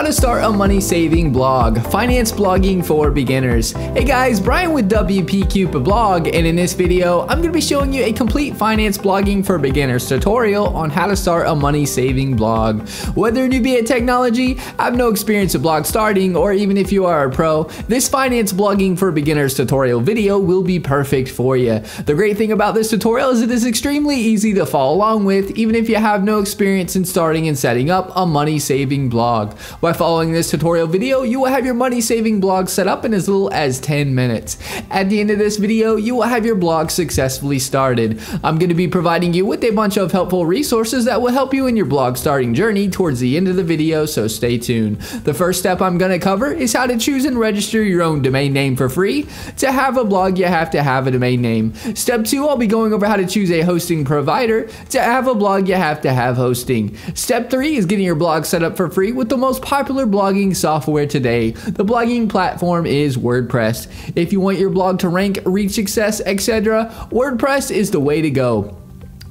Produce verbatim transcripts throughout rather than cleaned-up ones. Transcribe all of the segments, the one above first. How to start a money-saving blog, finance blogging for beginners. Hey guys, Brian with W P Cupid Blog, and in this video, I'm gonna be showing you a complete finance blogging for beginners tutorial on how to start a money-saving blog. Whether you be a technology, have no experience with blog starting, or even if you are a pro, this finance blogging for beginners tutorial video will be perfect for you. The great thing about this tutorial is it is extremely easy to follow along with, even if you have no experience in starting and setting up a money-saving blog. By following this tutorial video, you will have your money-saving blog set up in as little as ten minutes. At the end of this video, you will have your blog successfully started. I'm going to be providing you with a bunch of helpful resources that will help you in your blog starting journey towards the end of the video, so stay tuned. The first step I'm going to cover is how to choose and register your own domain name for free. To have a blog, you have to have a domain name. Step two, I'll be going over how to choose a hosting provider. To have a blog, you have to have hosting. Step three is getting your blog set up for free with the most popular blogging software today. The blogging platform is WordPress. If you want your blog to rank, reach success, et cetera, WordPress is the way to go.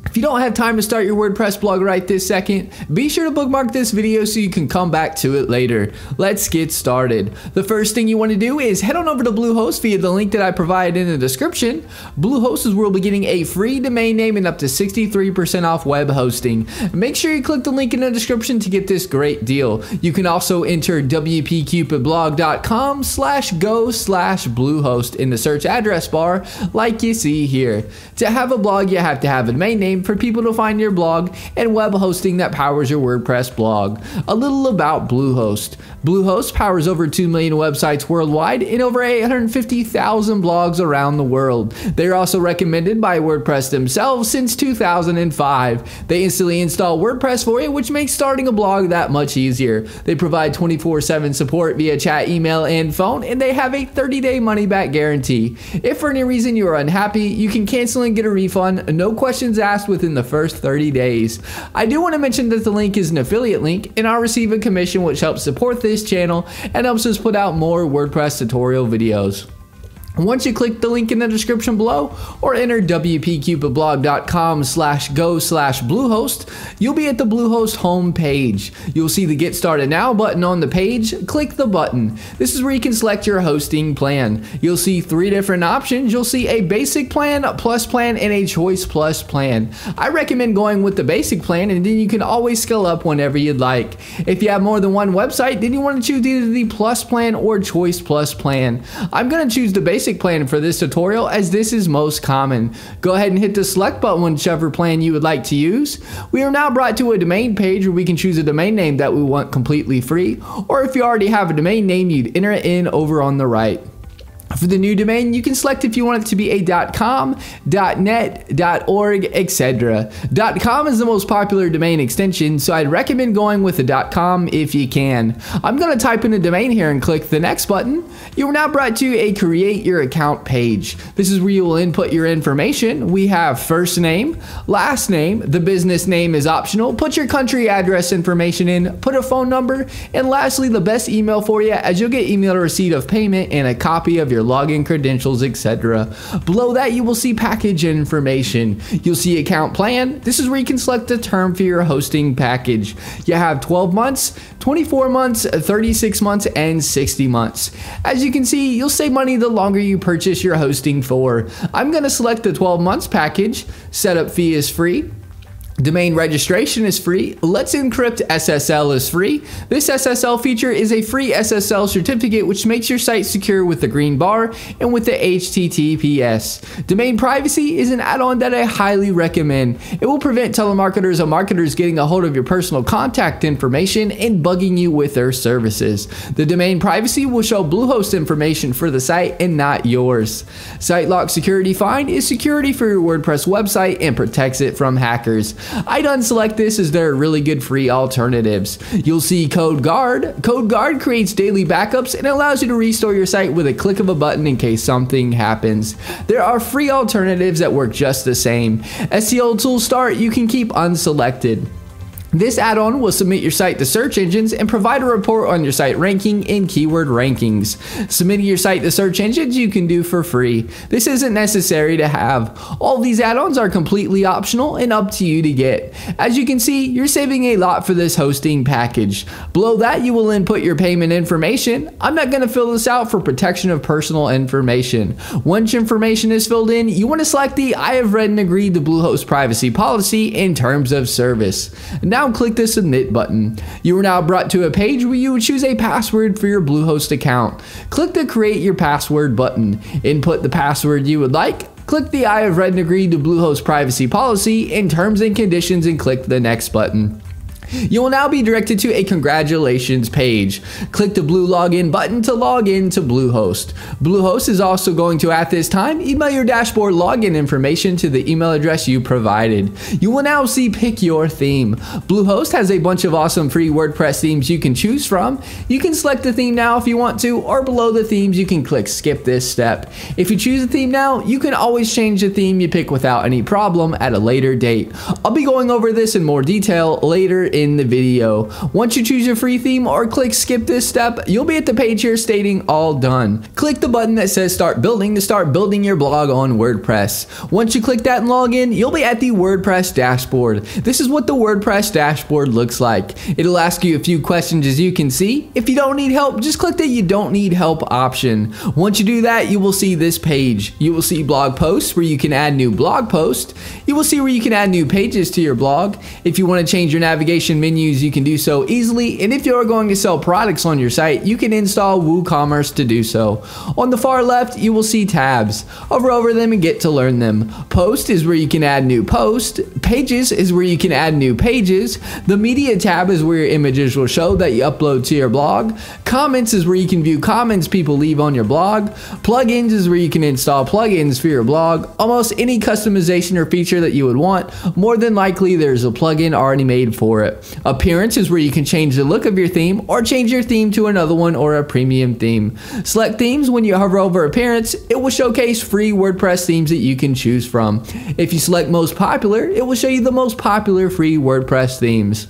If you don't have time to start your WordPress blog right this second, be sure to bookmark this video so you can come back to it later. Let's get started. The first thing you want to do is head on over to Bluehost via the link that I provided in the description. Bluehost is where we'll be getting a free domain name and up to sixty-three percent off web hosting. Make sure you click the link in the description to get this great deal. You can also enter wpcupidblog.com slash go slash Bluehost in the search address bar like you see here. To have a blog, you have to have a domain name for people to find your blog and web hosting that powers your WordPress blog. A little about Bluehost. Bluehost powers over two million websites worldwide and over eight hundred fifty thousand blogs around the world. They are also recommended by WordPress themselves since two thousand five. They instantly install WordPress for you, which makes starting a blog that much easier. They provide twenty-four seven support via chat, email, and phone, and they have a thirty day money-back guarantee. If for any reason you are unhappy, you can cancel and get a refund, no questions asked, within the first thirty days. I do want to mention that the link is an affiliate link and I'll receive a commission, which helps support this channel and helps us put out more WordPress tutorial videos. Once you click the link in the description below or enter wpcupidblog.com slash go slash Bluehost, you'll be at the Bluehost home page. You'll see the Get Started Now button on the page. Click the button. This is where you can select your hosting plan. You'll see three different options. You'll see a basic plan, a plus plan, and a choice plus plan. I recommend going with the basic plan, and then you can always scale up whenever you'd like. If you have more than one website, then you want to choose either the plus plan or choice plus plan. I'm going to choose the basic plan for this tutorial as this is most common. Go ahead and hit the select button whichever plan you would like to use. We are now brought to a domain page where we can choose a domain name that we want completely free, or if you already have a domain name, you'd enter it in over on the right. For the new domain, you can select if you want it to be a .com, .net, .org, et cetera. .com is the most popular domain extension, so I'd recommend going with a .com if you can. I'm going to type in a domain here and click the next button. You are now brought to a Create Your Account page. This is where you will input your information. We have first name, last name, the business name is optional. Put your country address information in, put a phone number, and lastly, the best email for you, as you'll get emailed a receipt of payment and a copy of your login credentials, et cetera. Below that, you will see package information. You'll see account plan. This is where you can select the term for your hosting package. You have twelve months, twenty-four months, thirty-six months, and sixty months. As you can see, you'll save money the longer you purchase your hosting for. I'm going to select the twelve months package. Setup fee is free. Domain registration is free. Let's Encrypt S S L is free. This S S L feature is a free S S L certificate which makes your site secure with the green bar and with the H T T P S. Domain privacy is an add-on that I highly recommend. It will prevent telemarketers and marketers getting a hold of your personal contact information and bugging you with their services. The domain privacy will show Bluehost information for the site and not yours. SiteLock Security Find is security for your WordPress website and protects it from hackers. I'd unselect this as there are really good free alternatives. You'll see CodeGuard. CodeGuard creates daily backups and allows you to restore your site with a click of a button in case something happens. There are free alternatives that work just the same. S E O Tool Start you can keep unselected. This add-on will submit your site to search engines and provide a report on your site ranking in keyword rankings. Submitting your site to search engines you can do for free. This isn't necessary to have. All these add-ons are completely optional and up to you to get. As you can see, you're saving a lot for this hosting package. Below that, you will input your payment information. I'm not going to fill this out for protection of personal information. Once information is filled in, you want to select the I have read and agreed to Bluehost privacy policy in terms of service. Now Now click the submit button. You are now brought to a page where you would choose a password for your Bluehost account. Click the create your password button. Input the password you would like. Click the I have read and agreed to Bluehost privacy policy in terms and conditions and click the next button. You will now be directed to a congratulations page. Click the blue login button to log in to Bluehost. Bluehost is also going to, at this time, email your dashboard login information to the email address you provided. You will now see pick your theme. Bluehost has a bunch of awesome free WordPress themes you can choose from. You can select the theme now if you want to, or below the themes you can click skip this step. If you choose a theme now, you can always change the theme you pick without any problem at a later date. I'll be going over this in more detail later in in the video. Once you choose your free theme or click skip this step, you'll be at the page here stating all done. Click the button that says start building to start building your blog on WordPress. Once you click that and log in, you'll be at the WordPress dashboard. This is what the WordPress dashboard looks like. It'll ask you a few questions as you can see. If you don't need help, just click the you don't need help option. Once you do that, you will see this page. You will see blog posts where you can add new blog posts. You will see where you can add new pages to your blog. If you want to change your navigation menus, you can do so easily, and if you are going to sell products on your site, you can install WooCommerce to do so. On the far left, you will see tabs. Hover over them and get to learn them. Post is where you can add new posts. Pages is where you can add new pages. The media tab is where your images will show that you upload to your blog. Comments is where you can view comments people leave on your blog. Plugins is where you can install plugins for your blog. Almost any customization or feature that you would want, more than likely there's a plugin already made for it. Appearance is where you can change the look of your theme or change your theme to another one or a premium theme. Select themes. When you hover over appearance, it will showcase free WordPress themes that you can choose from. If you select most popular, it will show you the most popular free WordPress themes.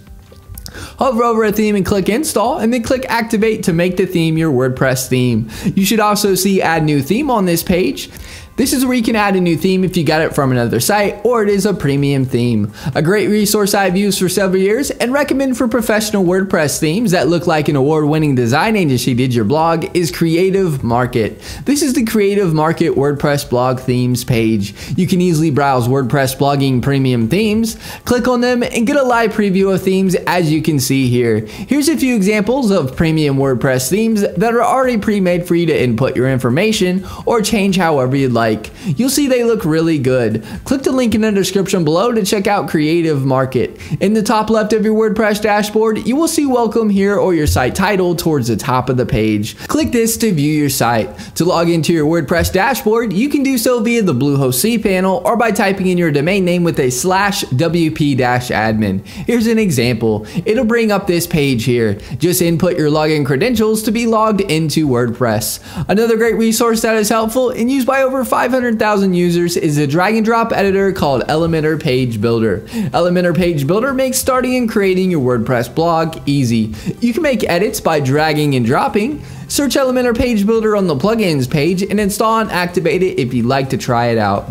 Hover over a theme and click install, and then click activate to make the theme your WordPress theme. You should also see add new theme on this page. This is where you can add a new theme if you got it from another site or it is a premium theme. A great resource I've used for several years and recommend for professional WordPress themes that look like an award-winning design agency did your blog is Creative Market. This is the Creative Market WordPress blog themes page. You can easily browse WordPress blogging premium themes, click on them, and get a live preview of themes as you can see here. Here's a few examples of premium WordPress themes that are already pre-made for you to input your information or change however you'd like. You'll see they look really good. Click the link in the description below to check out Creative Market. In the top left of your WordPress dashboard, you will see Welcome Here or your site title towards the top of the page. Click this to view your site. To log into your WordPress dashboard, you can do so via the Bluehost cPanel or by typing in your domain name with a slash W P admin. Here's an example. It'll bring up this page here. Just input your login credentials to be logged into WordPress. Another great resource that is helpful and used by over five hundred thousand users is a drag and drop editor called Elementor Page Builder. Elementor Page Builder makes starting and creating your WordPress blog easy. You can make edits by dragging and dropping. Search Elementor Page Builder on the plugins page and install and activate it if you'd like to try it out.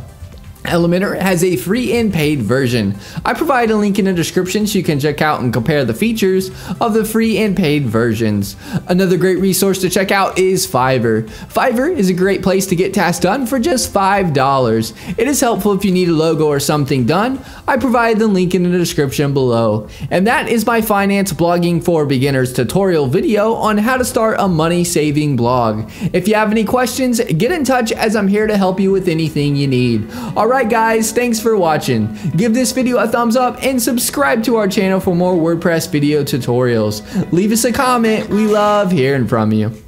Elementor has a free and paid version. I provide a link in the description so you can check out and compare the features of the free and paid versions. Another great resource to check out is Fiverr. Fiverr is a great place to get tasks done for just five dollars. It is helpful if you need a logo or something done. I provide the link in the description below. And that is my finance blogging for beginners tutorial video on how to start a money saving blog. If you have any questions, get in touch as I'm here to help you with anything you need. Alright guys, thanks for watching. Give this video a thumbs up and subscribe to our channel for more WordPress video tutorials. Leave us a comment. We love hearing from you.